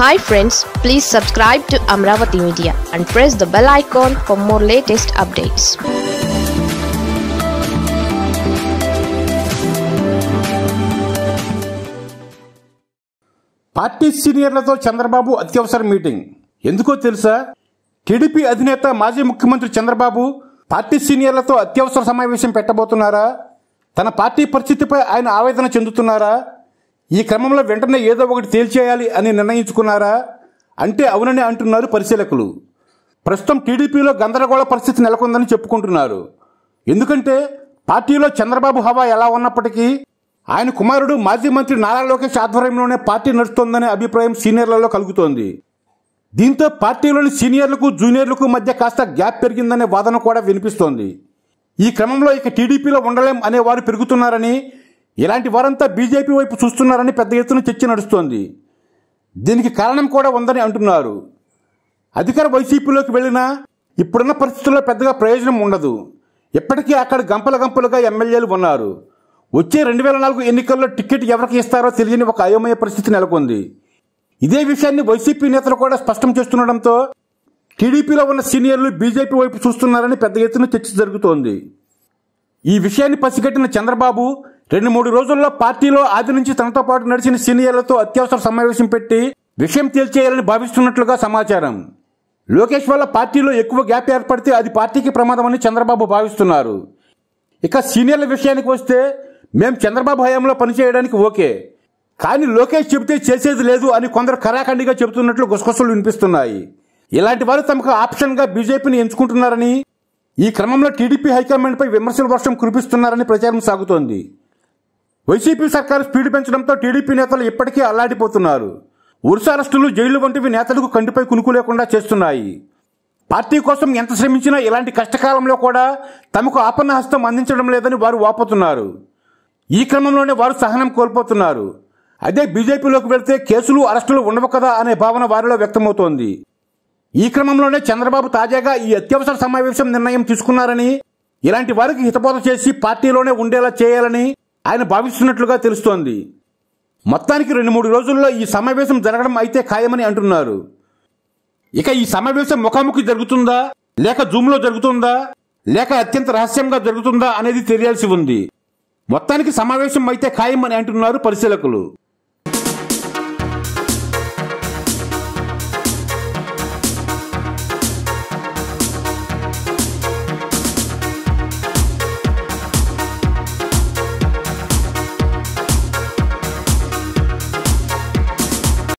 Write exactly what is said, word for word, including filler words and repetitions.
Hi friends, please subscribe to Amaravathi Media and press the bell icon for more latest updates. Party సీనియర్లతో చంద్రబాబు అత్యవసర meeting. ఎందుకో తెలుసా? TDP అధినేత మాజీ ముఖ్యమంత్రి చంద్రబాబు పార్టీ సీనియర్లతో అత్యవసర సమావేశం పెట్టబోతున్నారా? తన పార్టీ పరిస్థితిపై ఆయన ఆవేదన చెందుతున్నారా? ఈ క్రమంలో వెంటనే ఏదో ఒకటి తేల్చేయాలి అని నిర్ణయించుకున్నారా అంటే అవునని అంటున్నారు పరిశీలకులు. ప్రస్తుతం టీడీపీలో గందరగోళ పరిస్థితి నెలకొందని చెప్పుకుంటున్నారు. ఎందుకంటే పార్టీలో చంద్రబాబు హవా ఎలా ఉన్నప్పటికీ ఆయన కుమారుడు మాజీ మంత్రి నారా లోకేష్ ఆధ్వర్యంలోనే పార్టీ నడుస్తోందనే అభిప్రాయం సీనియర్లలో కలుగుతోంది. దీంతో పార్టీలోని సీనియర్లకు జూనియర్లకు మధ్య కాస్త గ్యాప్ పెరిగిందనే వాదన కూడా వినిపిస్తోంది. ఈ క్రమంలో ఇక టీడీపీలో ఉండలేం అనే వారు పెరుగుతున్నారని, ఇలాంటి వారంతా బీజేపీ వైపు చూస్తున్నారని పెద్ద ఎత్తున చర్చ నడుస్తోంది. దీనికి కారణం కూడా ఉందని అంటున్నారు. అధికార వైసీపీలోకి వెళ్ళినా ఇప్పుడున్న పరిస్థితుల్లో పెద్దగా ప్రయోజనం ఉండదు. ఇప్పటికీ అక్కడ గంపల గంపలుగా ఎమ్మెల్యేలు ఉన్నారు. వచ్చే రెండు వేల నాలుగు ఎన్నికల్లో టికెట్ ఎవరికి ఇస్తారో తెలియని ఒక అయోమయ పరిస్థితి నెలకొంది. ఇదే విషయాన్ని వైసీపీ నేతలు కూడా స్పష్టం చేస్తుండటంతో టీడీపీలో ఉన్న సీనియర్లు బీజేపీ వైపు చూస్తున్నారని పెద్ద ఎత్తున చర్చ జరుగుతోంది. ఈ విషయాన్ని పసిగట్టిన చంద్రబాబు రెండు మూడు రోజుల్లో పార్టీలో ఆది నుంచి తనతో పాటు నడిచిన సీనియర్లతో అత్యవసర సమావేశం పెట్టి విషయం తేల్చేయాలని భావిస్తున్నట్లుగా సమాచారం. లోకేష్ వల్ల పార్టీలో ఎక్కువ గ్యాప్ ఏర్పడితే అది పార్టీకి ప్రమాదమని చంద్రబాబు భావిస్తున్నారు. ఇక సీనియర్ల విషయానికి వస్తే, మేం చంద్రబాబు హయాంలో పనిచేయడానికి ఓకే, కానీ లోకేష్ చెబితే చేసేది లేదు అని కొందరు కరాఖండిగా చెబుతున్నట్లు గుసగుసలు వినిపిస్తున్నాయి. ఇలాంటి వారు తమకు ఆప్షన్గా బీజేపీని ఎంచుకుంటున్నారని, ఈ క్రమంలో టీడీపీ హైకమాండ్పై విమర్శల వర్షం కురిపిస్తున్నారని ప్రచారం సాగుతోంది. వైసీపీ సర్కారు స్పీడ్ పెంచడంతో టీడీపీ నేతలు ఇప్పటికే అల్లాడిపోతున్నారు. ఉరుస అరెస్టులు, జైళ్లు వంటివి నేతలకు కంటిపై కునుకు లేకుండా చేస్తున్నాయి. పార్టీ కోసం ఎంత శ్రమించినా ఇలాంటి కష్టకాలంలో కూడా తమకు ఆపన్న హస్తం అందించడం లేదని వారు వాపోతున్నారు. ఈ క్రమంలోనే వారు సహనం కోల్పోతున్నారు. అదే బీజేపీలోకి వెళితే కేసులు అరెస్టులు ఉండవు కదా అనే భావన వారిలో వ్యక్తమవుతోంది. ఈ క్రమంలోనే చంద్రబాబు తాజాగా ఈ అత్యవసర సమావేశం నిర్ణయం తీసుకున్నారని, ఇలాంటి వారికి హితబోధ చేసి పార్టీలోనే ఉండేలా చేయాలని ఆయన భావిస్తున్నట్లుగా తెలుస్తోంది. మొత్తానికి రెండు మూడు రోజుల్లో ఈ సమావేశం జరగడం అయితే ఖాయమని అంటున్నారు. ఇక ఈ సమావేశం ముఖాముఖి జరుగుతుందా, లేక జూమ్లో జరుగుతుందా, లేక అత్యంత రహస్యంగా జరుగుతుందా అనేది తెలియాల్సి ఉంది. మొత్తానికి సమావేశం అయితే ఖాయమని అంటున్నారు పరిశీలకులు.